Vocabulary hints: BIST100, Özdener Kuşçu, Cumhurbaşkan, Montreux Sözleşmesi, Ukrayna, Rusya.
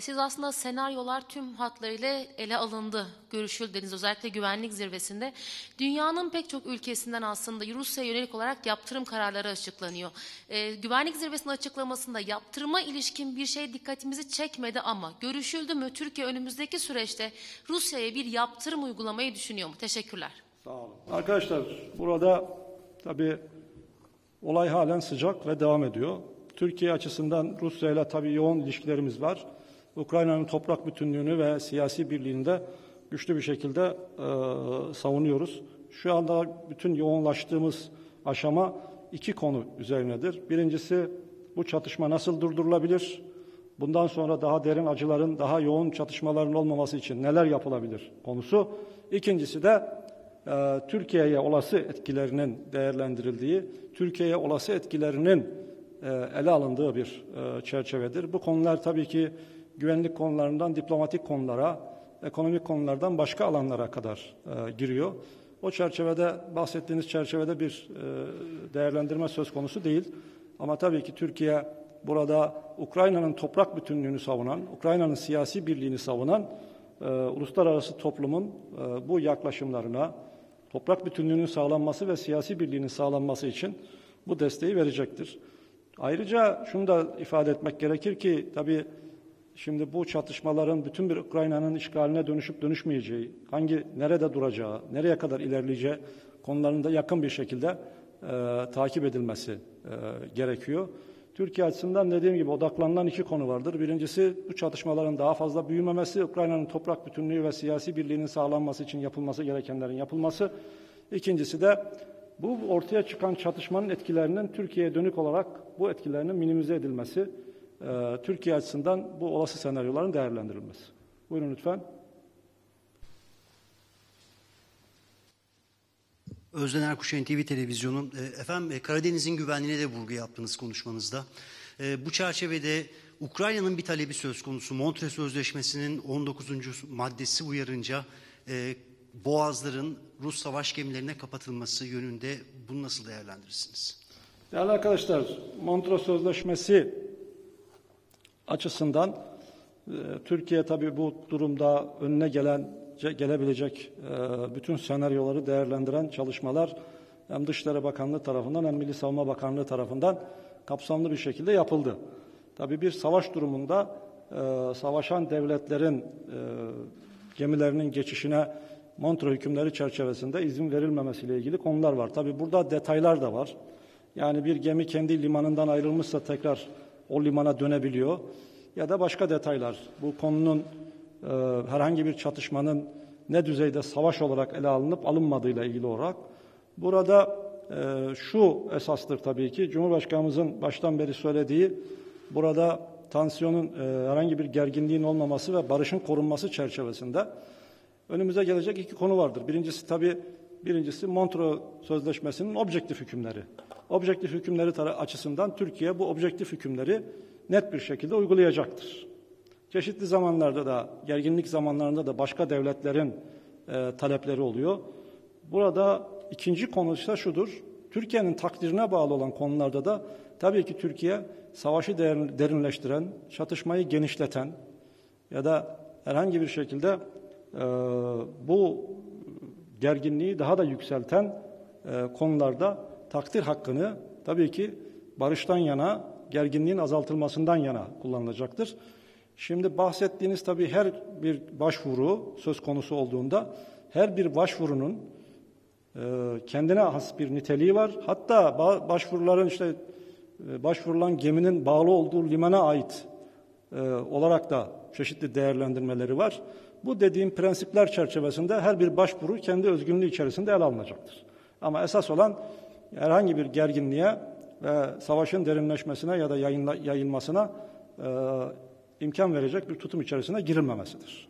Siz aslında senaryolar tüm hatlarıyla ele alındı, görüşüldünüz. Özellikle güvenlik zirvesinde dünyanın pek çok ülkesinden aslında Rusya'ya yönelik olarak yaptırım kararları açıklanıyor. Güvenlik zirvesinin açıklamasında yaptırıma ilişkin bir şey dikkatimizi çekmedi ama görüşüldü mü? Türkiye önümüzdeki süreçte Rusya'ya bir yaptırım uygulamayı düşünüyor mu? Teşekkürler. Sağ olun. Arkadaşlar, burada tabii olay halen sıcak ve devam ediyor. Türkiye açısından Rusya ile tabii yoğun ilişkilerimiz var. Ukrayna'nın toprak bütünlüğünü ve siyasi birliğini de güçlü bir şekilde savunuyoruz. Şu anda bütün yoğunlaştığımız aşama iki konu üzerinedir. Birincisi, bu çatışma nasıl durdurulabilir? Bundan sonra daha derin acıların, daha yoğun çatışmaların olmaması için neler yapılabilir konusu. İkincisi de Türkiye'ye olası etkilerinin değerlendirildiği, Türkiye'ye olası etkilerinin ele alındığı bir çerçevedir. Bu konular tabii ki güvenlik konularından diplomatik konulara, ekonomik konulardan başka alanlara kadar giriyor. O çerçevede, bahsettiğiniz çerçevede bir değerlendirme söz konusu değil. Ama tabii ki Türkiye burada Ukrayna'nın toprak bütünlüğünü savunan, Ukrayna'nın siyasi birliğini savunan uluslararası toplumun bu yaklaşımlarına, toprak bütünlüğünün sağlanması ve siyasi birliğinin sağlanması için bu desteği verecektir. Ayrıca şunu da ifade etmek gerekir ki tabii şimdi bu çatışmaların bütün bir Ukrayna'nın işgaline dönüşüp dönüşmeyeceği, nerede duracağı, nereye kadar ilerleyeceği konularında yakın bir şekilde takip edilmesi gerekiyor. Türkiye açısından dediğim gibi odaklanılan iki konu vardır. Birincisi bu çatışmaların daha fazla büyümemesi, Ukrayna'nın toprak bütünlüğü ve siyasi birliğinin sağlanması için yapılması gerekenlerin yapılması. İkincisi de bu ortaya çıkan çatışmanın etkilerinin Türkiye'ye dönük olarak bu etkilerinin minimize edilmesi. Türkiye açısından bu olası senaryoların değerlendirilmesi. Buyurun lütfen. Özdener Kuşçu TV Televizyonu. Efendim, Karadeniz'in güvenliğine de vurgu yaptınız konuşmanızda. Bu çerçevede Ukrayna'nın bir talebi söz konusu. Montreux Sözleşmesi'nin 19. maddesi uyarınca boğazların Rus savaş gemilerine kapatılması yönünde, bunu nasıl değerlendirirsiniz? Değerli arkadaşlar, Montreux Sözleşmesi açısından Türkiye tabii bu durumda önüne gelebilecek bütün senaryoları değerlendiren çalışmalar hem Dışişleri Bakanlığı tarafından hem Milli Savunma Bakanlığı tarafından kapsamlı bir şekilde yapıldı. Tabii bir savaş durumunda savaşan devletlerin gemilerinin geçişine Montreux hükümleri çerçevesinde izin verilmemesiyle ilgili konular var. Tabii burada detaylar da var. Yani bir gemi kendi limanından ayrılmışsa tekrar o limana dönebiliyor ya da başka detaylar. Bu konunun herhangi bir çatışmanın ne düzeyde savaş olarak ele alınıp alınmadığıyla ilgili olarak burada şu esastır tabii ki Cumhurbaşkanımızın baştan beri söylediği burada tansiyonun herhangi bir gerginliğin olmaması ve barışın korunması çerçevesinde önümüze gelecek iki konu vardır. Birincisi Montreux Sözleşmesi'nin objektif hükümleri. Objektif hükümleri açısından Türkiye bu objektif hükümleri net bir şekilde uygulayacaktır. Çeşitli zamanlarda da, gerginlik zamanlarında da başka devletlerin talepleri oluyor. Burada ikinci konu ise şudur, Türkiye'nin takdirine bağlı olan konularda da tabii ki Türkiye savaşı derinleştiren, çatışmayı genişleten ya da herhangi bir şekilde bu gerginliği daha da yükselten konularda takdir hakkını tabii ki barıştan yana, gerginliğin azaltılmasından yana kullanılacaktır. Şimdi bahsettiğiniz tabii her bir başvuru söz konusu olduğunda her bir başvurunun kendine has bir niteliği var. Hatta başvurulan geminin bağlı olduğu limana ait olarak da çeşitli değerlendirmeleri var. Bu dediğim prensipler çerçevesinde her bir başvuru kendi özgünlüğü içerisinde ele alınacaktır. Ama esas olan herhangi bir gerginliğe ve savaşın derinleşmesine ya da yayılmasına imkan verecek bir tutum içerisine girilmemesidir.